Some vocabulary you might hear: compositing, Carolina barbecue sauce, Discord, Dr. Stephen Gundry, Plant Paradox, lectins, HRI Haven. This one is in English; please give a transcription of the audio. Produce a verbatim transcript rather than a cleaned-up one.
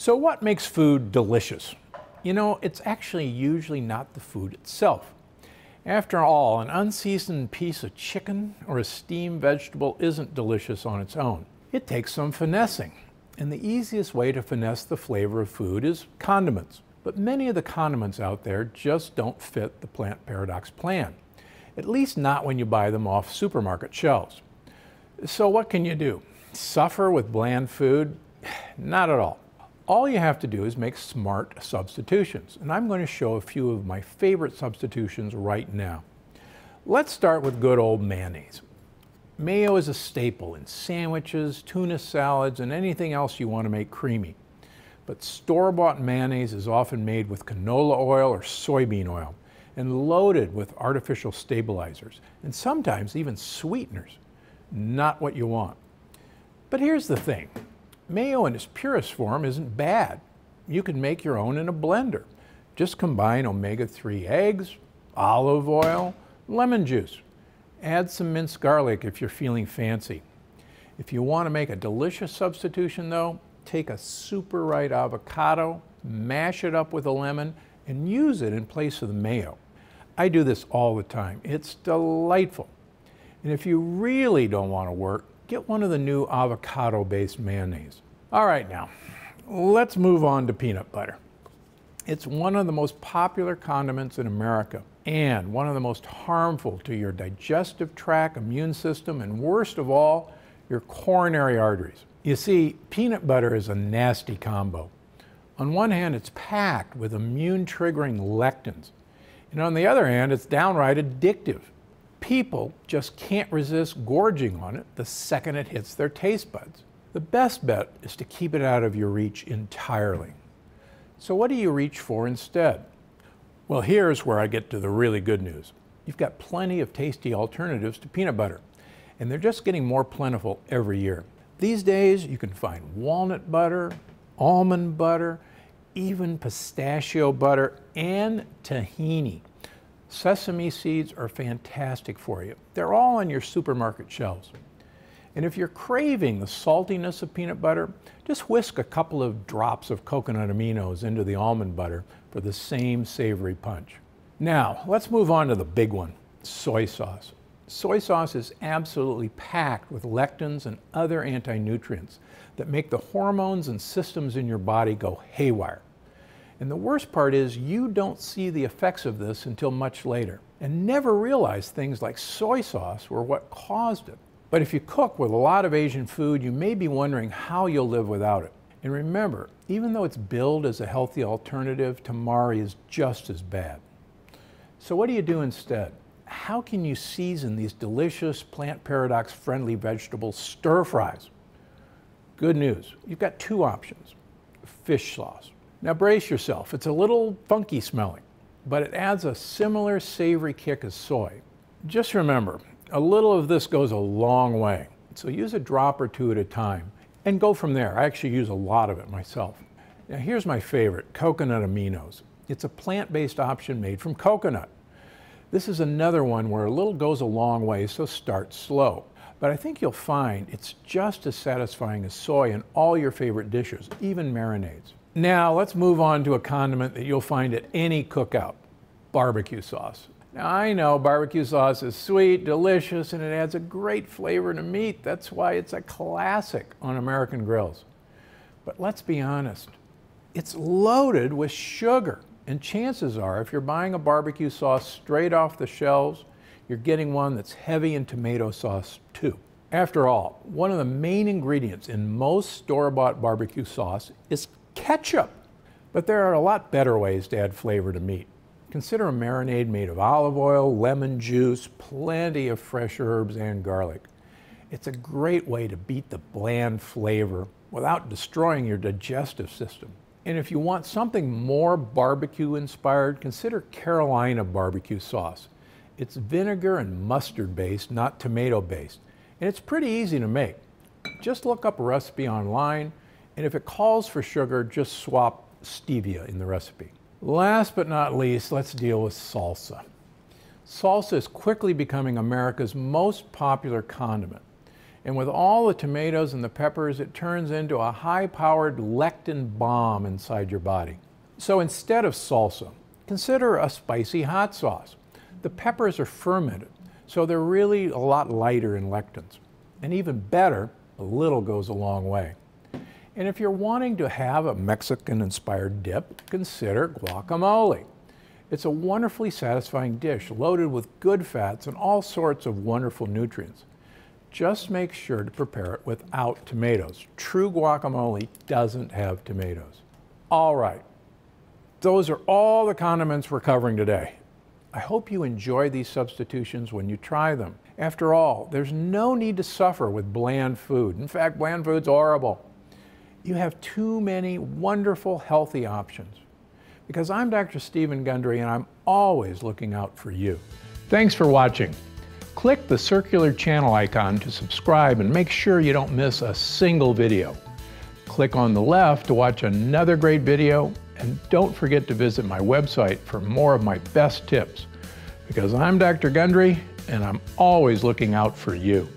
So what makes food delicious? You know, it's actually usually not the food itself. After all, an unseasoned piece of chicken or a steamed vegetable isn't delicious on its own. It takes some finessing, and the easiest way to finesse the flavor of food is condiments. But many of the condiments out there just don't fit the Plant Paradox plan, at least not when you buy them off supermarket shelves. So what can you do? Suffer with bland food? Not at all. All you have to do is make smart substitutions, and I'm going to show a few of my favorite substitutions right now. Let's start with good old mayonnaise. Mayo is a staple in sandwiches, tuna salads, and anything else you want to make creamy. But store-bought mayonnaise is often made with canola oil or soybean oil and loaded with artificial stabilizers and sometimes even sweeteners. Not what you want. But here's the thing. Mayo in its purest form isn't bad. You can make your own in a blender. Just combine omega three eggs, olive oil, lemon juice. Add some minced garlic if you're feeling fancy. If you want to make a delicious substitution though, take a super ripe avocado, mash it up with a lemon, and use it in place of the mayo. I do this all the time. It's delightful. And if you really don't want to work, get one of the new avocado-based mayonnaise. All right, now, let's move on to peanut butter. It's one of the most popular condiments in America and one of the most harmful to your digestive tract, immune system, and worst of all, your coronary arteries. You see, peanut butter is a nasty combo. On one hand, it's packed with immune-triggering lectins, and on the other hand, it's downright addictive. People just can't resist gorging on it the second it hits their taste buds. The best bet is to keep it out of your reach entirely. So what do you reach for instead? Well, here's where I get to the really good news. You've got plenty of tasty alternatives to peanut butter, and they're just getting more plentiful every year. These days, you can find walnut butter, almond butter, even pistachio butter, and tahini. Sesame seeds are fantastic for you. They're all on your supermarket shelves. And if you're craving the saltiness of peanut butter, just whisk a couple of drops of coconut aminos into the almond butter for the same savory punch. Now, let's move on to the big one, soy sauce. Soy sauce is absolutely packed with lectins and other anti-nutrients that make the hormones and systems in your body go haywire. And the worst part is you don't see the effects of this until much later and never realize things like soy sauce were what caused it. But if you cook with a lot of Asian food, you may be wondering how you'll live without it. And remember, even though it's billed as a healthy alternative, tamari is just as bad. So what do you do instead? How can you season these delicious Plant Paradox friendly vegetable stir fries? Good news, you've got two options. Fish sauce. Now brace yourself, it's a little funky smelling, but it adds a similar savory kick as soy. Just remember, a little of this goes a long way, so use a drop or two at a time and go from there. I actually use a lot of it myself. Now here's my favorite, coconut aminos. It's a plant-based option made from coconut. This is another one where a little goes a long way, so start slow. But I think you'll find it's just as satisfying as soy in all your favorite dishes, even marinades. Now let's move on to a condiment that you'll find at any cookout, barbecue sauce. Now I know barbecue sauce is sweet, delicious, and it adds a great flavor to meat. That's why it's a classic on American grills. But let's be honest, it's loaded with sugar. And chances are, if you're buying a barbecue sauce straight off the shelves, you're getting one that's heavy in tomato sauce too. After all, one of the main ingredients in most store-bought barbecue sauce is ketchup. But there are a lot better ways to add flavor to meat. Consider a marinade made of olive oil, lemon juice, plenty of fresh herbs, and garlic. It's a great way to beat the bland flavor without destroying your digestive system. And if you want something more barbecue-inspired, consider Carolina barbecue sauce. It's vinegar and mustard-based, not tomato-based, and it's pretty easy to make. Just look up a recipe online, and if it calls for sugar, just swap stevia in the recipe. Last but not least, let's deal with salsa. Salsa is quickly becoming America's most popular condiment. And with all the tomatoes and the peppers, it turns into a high-powered lectin bomb inside your body. So instead of salsa, consider a spicy hot sauce. The peppers are fermented, so they're really a lot lighter in lectins. And even better, a little goes a long way. And if you're wanting to have a Mexican-inspired dip, consider guacamole. It's a wonderfully satisfying dish loaded with good fats and all sorts of wonderful nutrients. Just make sure to prepare it without tomatoes. True guacamole doesn't have tomatoes. All right, those are all the condiments we're covering today. I hope you enjoy these substitutions when you try them. After all, there's no need to suffer with bland food. In fact, bland food's horrible. You have too many wonderful, healthy options. Because I'm Doctor Stephen Gundry, and I'm always looking out for you. Thanks for watching. Click the circular channel icon to subscribe and make sure you don't miss a single video. Click on the left to watch another great video, and don't forget to visit my website for more of my best tips. Because I'm Doctor Gundry, and I'm always looking out for you.